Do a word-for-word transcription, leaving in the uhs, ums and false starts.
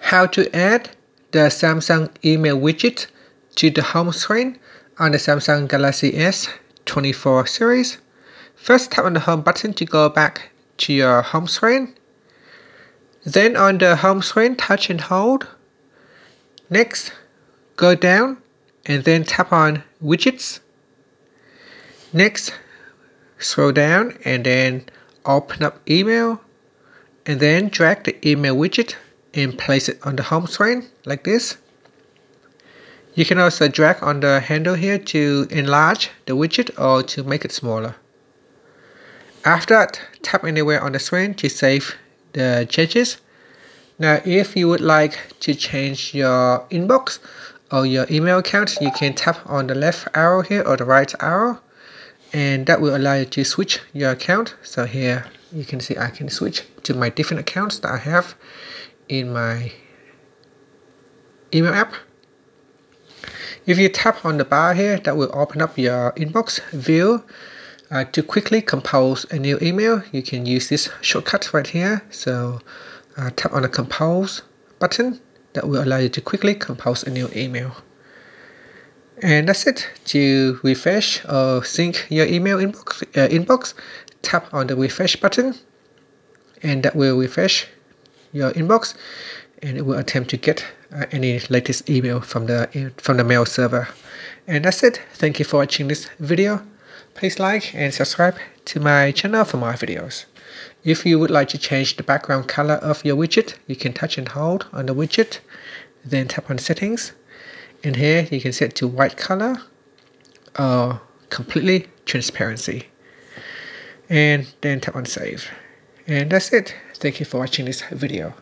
How to add the Samsung email widget to the home screen on the Samsung Galaxy S twenty-four series. First, tap on the home button to go back to your home screen. Then on the home screen, touch and hold. Next, go down and then tap on widgets. Next, scroll down and then open up email and then drag the email widget and place it on the home screen like this. You can also drag on the handle here to enlarge the widget or to make it smaller. After that, tap anywhere on the screen to save the changes. Now if you would like to change your inbox or your email account, you can tap on the left arrow here or the right arrow, and that will allow you to switch your account. So here you can see I can switch to my different accounts that I have in my email app. If you tap on the bar here, that will open up your inbox view. Uh, to quickly compose a new email, you can use this shortcut right here. So uh, tap on the compose button. That will allow you to quickly compose a new email. And that's it. To refresh or sync your email inbox, uh, inbox tap on the refresh button, and that will refresh your inbox, and it will attempt to get uh, any latest email from the from the mail server. And that's it. Thank you for watching this video. Please like and subscribe to my channel for more videos. If you would like to change the background color of your widget, you can touch and hold on the widget, then tap on settings, and here you can set to white color or completely transparency, and then tap on save. And that's it. Thank you for watching this video.